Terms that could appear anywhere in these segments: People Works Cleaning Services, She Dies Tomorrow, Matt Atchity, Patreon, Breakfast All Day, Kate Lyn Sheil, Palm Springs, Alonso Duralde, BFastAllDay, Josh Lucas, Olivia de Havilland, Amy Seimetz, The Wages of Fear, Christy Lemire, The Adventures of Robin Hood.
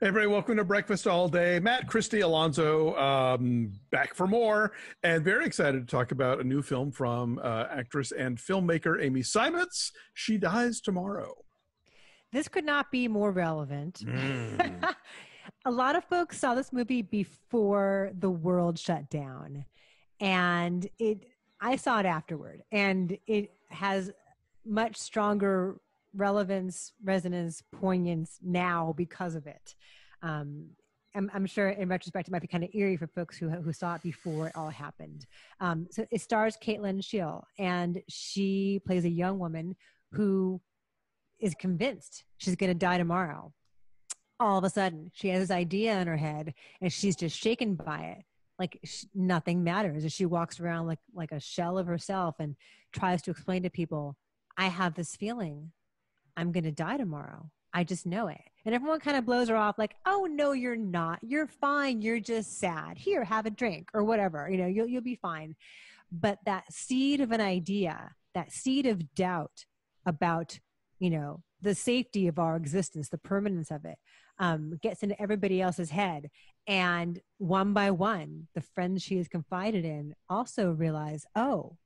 Hey everybody, welcome to Breakfast All Day. Matt, Christy, Alonzo, back for more, and very excited to talk about a new film from actress and filmmaker Amy Seimetz, She Dies Tomorrow. This could not be more relevant. A lot of folks saw this movie before the world shut down, and I saw it afterward, and it has much stronger relevance, resonance, poignance now because of it. I'm sure in retrospect, it might be kind of eerie for folks who saw it before it all happened. So it stars Kate Lyn Sheil, and she plays a young woman who is convinced she's going to die tomorrow. All of a sudden, she has this idea in her head, and she's just shaken by it. Like nothing matters. And she walks around like a shell of herself and tries to explain to people, I have this feeling. I'm going to die tomorrow. I just know it. And everyone kind of blows her off like, oh, no, you're not. You're fine. You're just sad. Here, have a drink or whatever. You know, you'll be fine. But that seed of an idea, that seed of doubt about, you know, the safety of our existence, the permanence of it, gets into everybody else's head. And one by one, the friends she has confided in also realize, oh,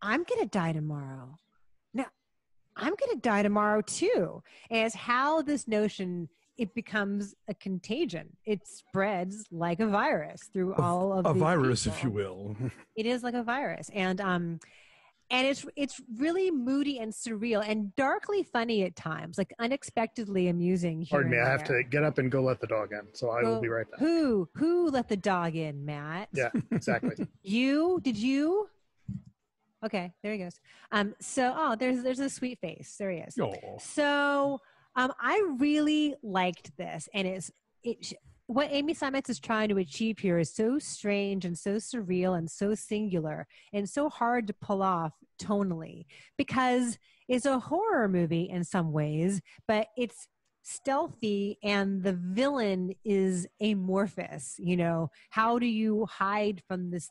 I'm going to die tomorrow. I'm going to die tomorrow too. As how this notion, it becomes a contagion. It spreads like a virus through all of these virus, people. If you will. It is like a virus. And it's really moody and surreal and darkly funny at times, like unexpectedly amusing. Pardon me, I have to get up and go let the dog in, so I will be right back. Who let the dog in, Matt? Yeah, exactly. You? Did you? Okay, there he goes. There's a sweet face. There he is. Aww. So I really liked this, and what Amy Seimetz is trying to achieve here is so strange and so surreal and so singular and so hard to pull off tonally, because it's a horror movie in some ways, but it's stealthy, and the villain is amorphous. You know, how do you hide from this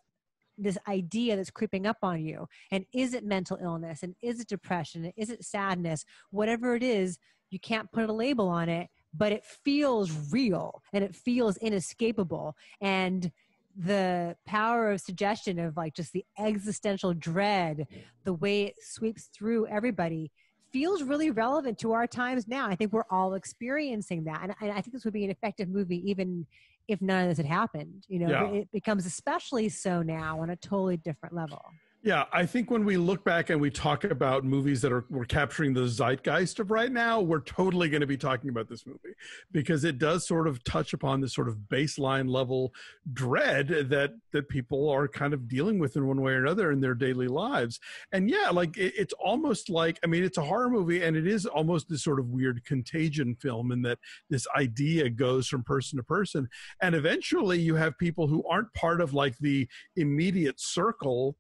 idea that's creeping up on you? And is it mental illness? And is it depression? And is it sadness? Whatever it is, you can't put a label on it, but it feels real and it feels inescapable. And the power of suggestion of like just the existential dread, the way it sweeps through everybody, feels really relevant to our times now. I think we're all experiencing that. And I think this would be an effective movie even if none of this had happened, you know. Yeah. It becomes especially so now on a totally different level. Yeah, I think when we look back and we talk about movies that we're capturing the zeitgeist of right now, we're totally going to be talking about this movie, because it does sort of touch upon this sort of baseline level dread that people are kind of dealing with in one way or another in their daily lives. And yeah, like it's almost like, I mean, it's a horror movie, and it is almost this sort of weird contagion film in that this idea goes from person to person. And eventually you have people who aren't part of like the immediate circle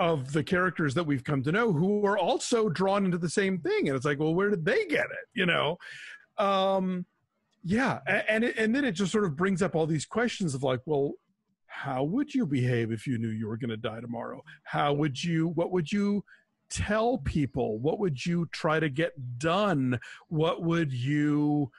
of the characters that we've come to know who are also drawn into the same thing. And it's like, well, where did they get it? You know? Yeah. And then it just sort of brings up all these questions of like, well, how would you behave if you knew you were going to die tomorrow? What would you tell people? What would you try to get done? What would you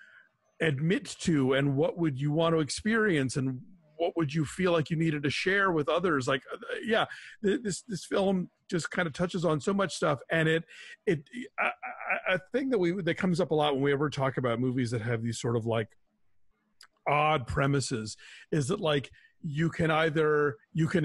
admit to? And what would you want to experience? And what would you feel like you needed to share with others? Like, yeah, this film just kind of touches on so much stuff. And a thing that comes up a lot when we ever talk about movies that have these sort of like odd premises is that like, you can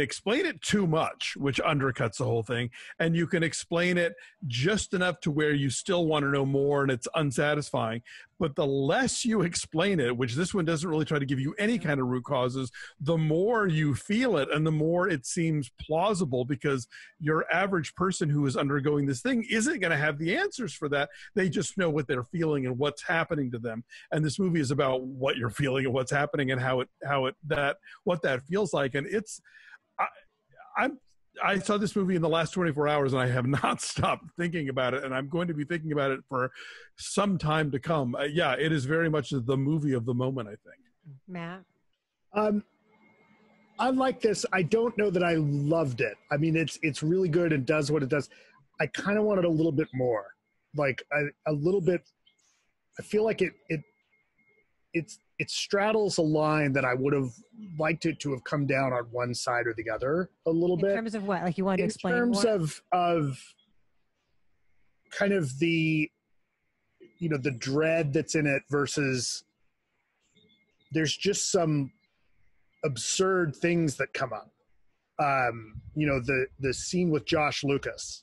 explain it too much, which undercuts the whole thing, and you can explain it just enough to where you still want to know more and it's unsatisfying. But the less you explain it, which this one doesn't really try to give you any kind of root causes, the more you feel it and the more it seems plausible, because your average person who is undergoing this thing isn't going to have the answers for that. They just know what they're feeling and what's happening to them. And this movie is about what you're feeling and what's happening and what that feels like. And I saw this movie in the last 24 hours, and I have not stopped thinking about it, and I'm going to be thinking about it for some time to come. Yeah, it is very much the movie of the moment, I think. Matt? Unlike this, I don't know that I loved it. I mean, it's really good and does what it does. I kind of wanted a little bit more. Like, I feel like it it straddles a line that I would have liked it to have come down on one side or the other a little bit. In terms of what? Like, you want to explain more? In terms of kind of the, you know, the dread that's in it versus there's just some absurd things that come up. You know, the scene with Josh Lucas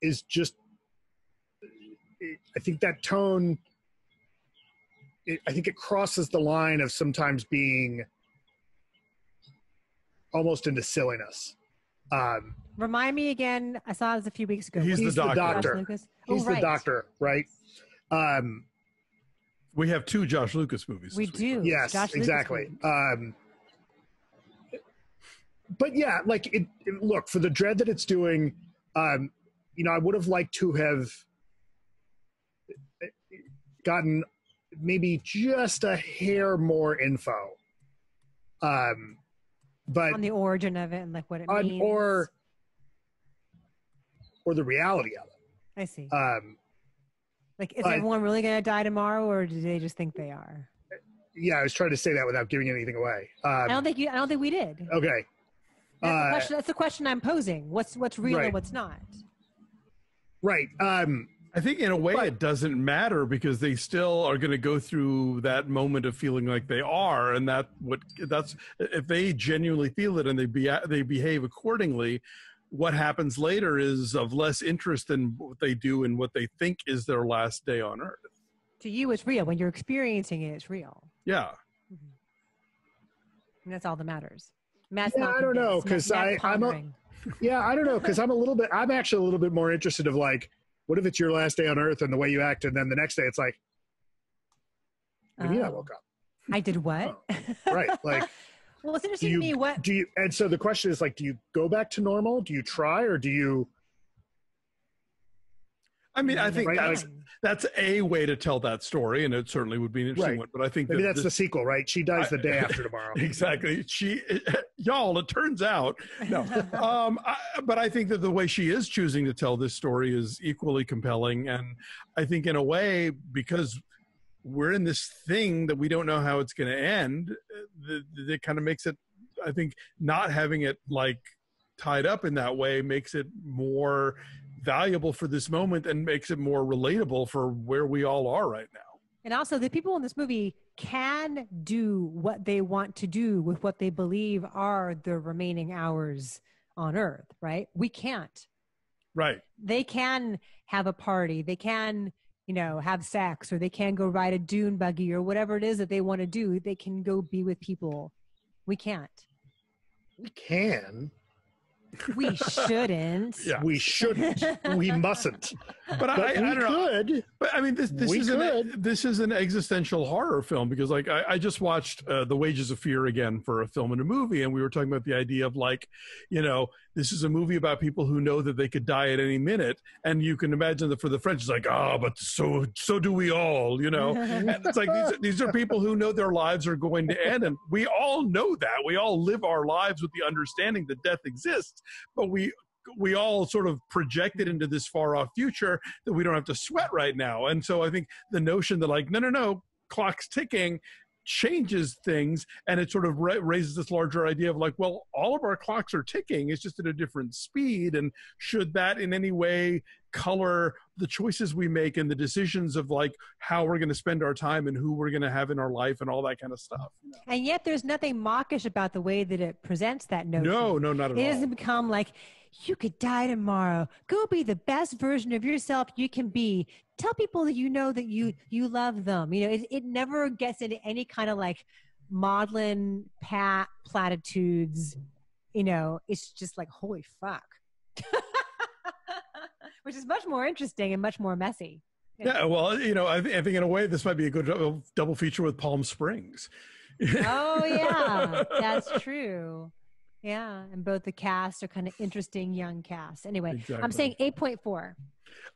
is just, I think that tone, I think it crosses the line of sometimes being almost into silliness. Remind me again. I saw this a few weeks ago. He's the doctor. Lucas. He's the doctor, right? We have two Josh Lucas movies. We do. Week. Yes, Josh exactly. But yeah, like, it, look, for the dread that it's doing, you know, I would have liked to have gotten maybe just a hair more info. But on the origin of it and like what it means. Or the reality of it. I see. Like, is everyone really going to die tomorrow, or do they just think they are? Yeah, I was trying to say that without giving anything away. I don't think we did. Okay. That's the question I'm posing. What's real and what's not? Right. I think in a way it doesn't matter, because they still are going to go through that moment of feeling like they are, and that's if they genuinely feel it and they behave accordingly. What happens later is of less interest than what they do and what they think is their last day on Earth. To you, it's real. When you're experiencing it, it's real. Yeah. Mm-hmm. And that's all that matters. Matt's not convinced. I don't know, because I don't know, because I'm actually a little bit more interested of like, what if it's your last day on Earth and the way you act, and then the next day it's like, maybe I woke up. I did what? Oh, right. Like, well, it's interesting to me. And so the question is like, do you go back to normal? Do you try, or do you? I mean, I think that's a way to tell that story, and it certainly would be an interesting one. But I think maybe that's the sequel, right? She dies the day after tomorrow. Exactly. Y'all, it turns out. No. But I think that the way she is choosing to tell this story is equally compelling. And I think in a way, because we're in this thing that we don't know how it's going to end, that kind of makes it, I think, not having it like tied up in that way makes it more valuable for this moment and makes it more relatable for where we all are right now. And also, the people in this movie can do what they want to do with what they believe are the remaining hours on Earth, right? We can't. Right. They can have a party. They can, you know, have sex, or they can go ride a dune buggy, or whatever it is that they want to do. They can go be with people. We can't. We can. We shouldn't. Yeah. We shouldn't. We mustn't. But I don't know. But I mean, this is an existential horror film, because like I just watched The Wages of Fear again for a film and a movie, and we were talking about the idea of like, you know, this is a movie about people who know that they could die at any minute, and you can imagine that for the French, it's like, but so do we all, you know. And it's like these are people who know their lives are going to end, and we all know that. We all live our lives with the understanding that death exists. But we all sort of project it into this far-off future that we don't have to sweat right now. And so I think the notion that like, no, clock's ticking changes things, and it sort of raises this larger idea of like, well, all of our clocks are ticking. It's just at a different speed. And should that in any way color the choices we make and the decisions of like how we're going to spend our time and who we're going to have in our life and all that kind of stuff. And yet there's nothing mawkish about the way that it presents that notion. No, not at all. It doesn't become like, you could die tomorrow. Go be the best version of yourself you can be. Tell people that you know that you love them. You know, it never gets into any kind of like maudlin platitudes. You know, it's just like, holy fuck. Which is much more interesting and much more messy. You know? Yeah, well, you know, I think in a way this might be a good double feature with Palm Springs. Oh, yeah, that's true. Yeah, and both the casts are kind of interesting young casts. Anyway, exactly. I'm saying 8.4.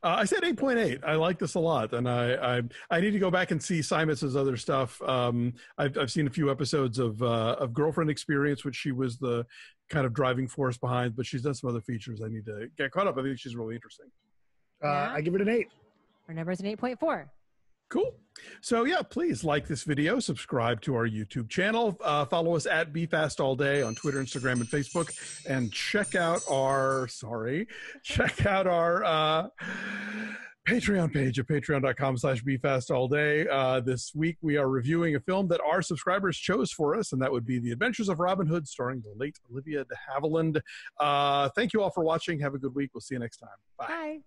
I said 8.8. I like this a lot, and I need to go back and see Seimetz's other stuff. I've seen a few episodes of Girlfriend Experience, which she was the kind of driving force behind, but she's done some other features. I need to get caught up. I think she's really interesting. Yeah. I give it an 8. Our number is an 8.4. Cool. So yeah, please like this video, subscribe to our YouTube channel, follow us at BFastAllDay on Twitter, Instagram, and Facebook, and check out our Patreon page at patreon.com/BFastAllDay. This week we are reviewing a film that our subscribers chose for us, and that would be The Adventures of Robin Hood, starring the late Olivia de Havilland. Thank you all for watching. Have a good week. We'll see you next time. Bye. Bye.